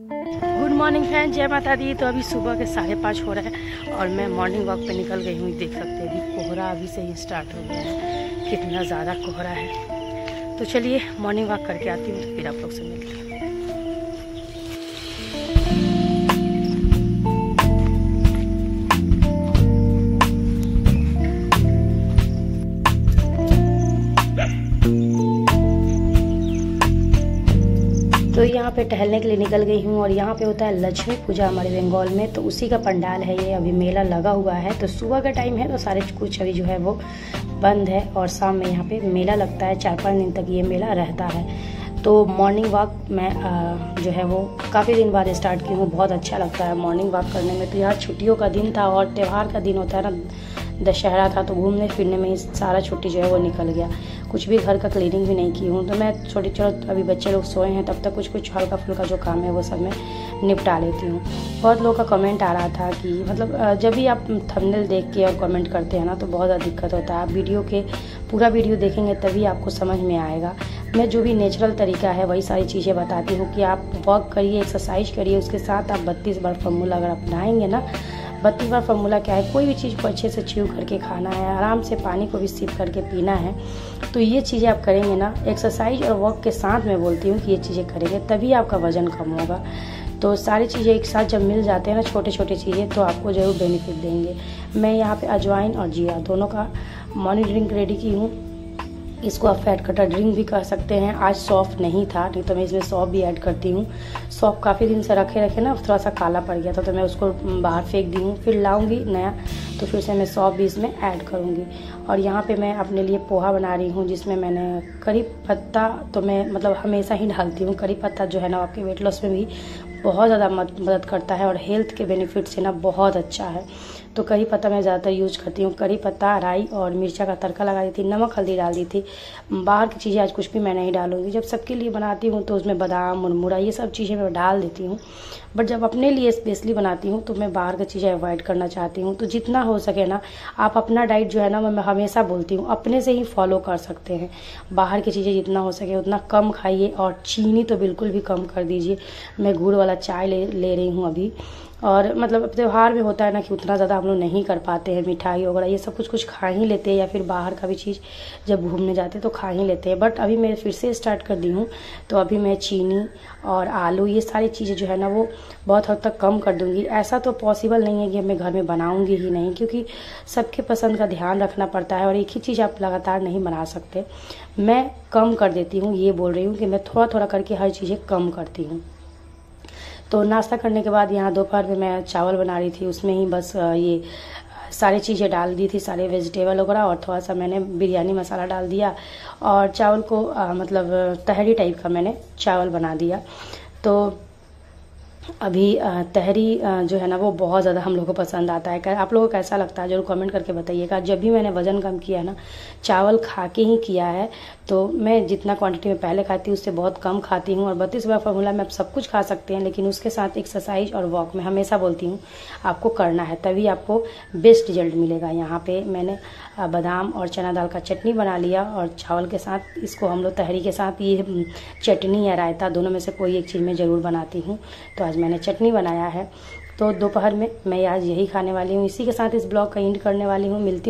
Good morning friend, जय माता दी। तो अभी सुबह के 5:30 हो रहा है और मैं मॉर्निंग वॉक पे निकल गई हूँ। देख सकते हैं अभी कोहरा अभी से ही स्टार्ट हो गया है, कितना ज़्यादा कोहरा है। तो चलिए मॉर्निंग वॉक करके आती हूँ, तो फिर आप लोग से मिलती हूँ। तो यहाँ पे टहलने के लिए निकल गई हूँ और यहाँ पे होता है लक्ष्मी पूजा हमारे बंगाल में, तो उसी का पंडाल है ये। अभी मेला लगा हुआ है, तो सुबह का टाइम है तो सारे कुछ अभी जो है वो बंद है और शाम में यहाँ पे मेला लगता है। 4-5 दिन तक ये मेला रहता है। तो मॉर्निंग वॉक मैं जो है वो काफ़ी दिन बाद स्टार्ट की हूँ, बहुत अच्छा लगता है मॉर्निंग वॉक करने में। तो यहाँ छुट्टियों का दिन था और त्यौहार का दिन होता है ना, दशहरा था, तो घूमने फिरने में ही सारा छुट्टी जो है वो निकल गया। कुछ भी घर का क्लीनिंग भी नहीं की हूँ, तो मैं छोटी चलो अभी बच्चे लोग सोए हैं तब तक कुछ कुछ हल्का फुल्का जो काम है वो सब मैं निपटा लेती हूँ। बहुत लोगों का कमेंट आ रहा था कि मतलब जब भी आप थंबनेल देख के और कमेंट करते हैं ना तो बहुत ज़्यादा दिक्कत होता है। आप वीडियो के पूरा वीडियो देखेंगे तभी आपको समझ में आएगा। मैं जो भी नेचुरल तरीका है वही सारी चीज़ें बताती हूँ कि आप वॉक करिए, एक्सरसाइज करिए, उसके साथ आप 32 बार फॉर्मूला अगर अपनाएंगे ना। 32 बार फॉर्मूला क्या है? कोई भी चीज़ को अच्छे से च्यू करके खाना है, आराम से पानी को भी सिप करके पीना है। तो ये चीज़ें आप करेंगे ना, एक्सरसाइज और वॉक के साथ मैं बोलती हूँ कि ये चीज़ें करेंगे तभी आपका वज़न कम होगा। तो सारी चीज़ें एक साथ जब मिल जाते हैं ना, छोटे छोटे चीज़ें, तो आपको ज़रूर बेनिफिट देंगे। मैं यहाँ पर अजवाइन और जीरा दोनों का मॉर्निंग ड्रिंक रेडी की हूँ। इसको आप फैट कटर ड्रिंक भी कह सकते हैं। आज सौंफ नहीं था, नहीं तो मैं इसमें सौंफ भी ऐड करती हूँ। सौंफ काफ़ी दिन से रखे ना थोड़ा सा काला पड़ गया था, तो मैं उसको बाहर फेंक दी हूँ, फिर लाऊंगी नया, तो फिर से मैं सौंफ भी इसमें ऐड करूँगी। और यहाँ पे मैं अपने लिए पोहा बना रही हूँ, जिसमें मैंने करी पत्ता, तो मैं मतलब हमेशा ही डालती हूँ। करी पत्ता जो है ना आपके वेट लॉस में भी बहुत ज़्यादा मदद करता है और हेल्थ के बेनिफिट से ना बहुत अच्छा है। तो करी पत्ता मैं ज़्यादातर यूज करती हूँ। करी पत्ता, राई और मिर्चा का तड़का लगा दी थी, नमक हल्दी डाल दी थी। बाहर की चीज़ें आज कुछ भी मैं नहीं डालूंगी। जब सबके लिए बनाती हूँ तो उसमें बादाम, मुरमुरा, ये सब चीज़ें मैं डाल देती हूँ, बट जब अपने लिए स्पेशली बनाती हूँ तो मैं बाहर की चीज़ें अवॉइड करना चाहती हूँ। तो जितना हो सके ना आप अपना डाइट जो है ना, मैं हमेशा बोलती हूँ अपने से ही फॉलो कर सकते हैं। बाहर की चीज़ें जितना हो सके उतना कम खाइए और चीनी तो बिल्कुल भी कम कर दीजिए। मैं गुड़ वाला चाय ले रही हूँ अभी। और मतलब त्यौहार में होता है ना कि उतना ज़्यादा हम लोग नहीं कर पाते हैं, मिठाई वगैरह ये सब कुछ खा ही लेते हैं, या फिर बाहर का भी चीज़ जब घूमने जाते हैं तो खा ही लेते हैं। बट अभी मैं फिर से स्टार्ट कर दी हूँ, तो अभी मैं चीनी और आलू ये सारी चीज़ें जो है ना वो बहुत हद तक कम कर दूँगी। ऐसा तो पॉसिबल नहीं है कि मैं घर में बनाऊँगी ही नहीं, क्योंकि सबके पसंद का ध्यान रखना पड़ता है और एक ही चीज़ आप लगातार नहीं बना सकते। मैं कम कर देती हूँ, ये बोल रही हूँ कि मैं थोड़ा थोड़ा करके हर चीज़ें कम करती हूँ। तो नाश्ता करने के बाद यहाँ दोपहर में मैं चावल बना रही थी, उसमें ही बस ये सारी चीज़ें डाल दी थी, सारे वेजिटेबल वगैरह, और थोड़ा सा मैंने बिरयानी मसाला डाल दिया और चावल को मतलब तहरी टाइप का मैंने चावल बना दिया। तो अभी तहरी जो है ना वो बहुत ज़्यादा हम लोगों को पसंद आता है। आप लोगों को कैसा लगता है जरूर कमेंट करके बताइएगा। जब भी मैंने वज़न कम किया है ना, चावल खा के ही किया है। तो मैं जितना क्वांटिटी में पहले खाती हूँ उससे बहुत कम खाती हूँ। और 32 बार फॉर्मूला में आप सब कुछ खा सकते हैं, लेकिन उसके साथ एक्सरसाइज और वॉक में हमेशा बोलती हूँ आपको करना है, तभी आपको बेस्ट रिजल्ट मिलेगा। यहाँ पर मैंने बादाम और चना दाल का चटनी बना लिया और चावल के साथ इसको हम लोग तहरी के साथ ये चटनी या रायता दोनों में से कोई एक चीज़ में ज़रूर बनाती हूँ। तो आज मैंने चटनी बनाया है। तो दोपहर में मैं आज यही खाने वाली हूँ। इसी के साथ इस ब्लॉग का एंड करने वाली हूँ। मिलती हूँ।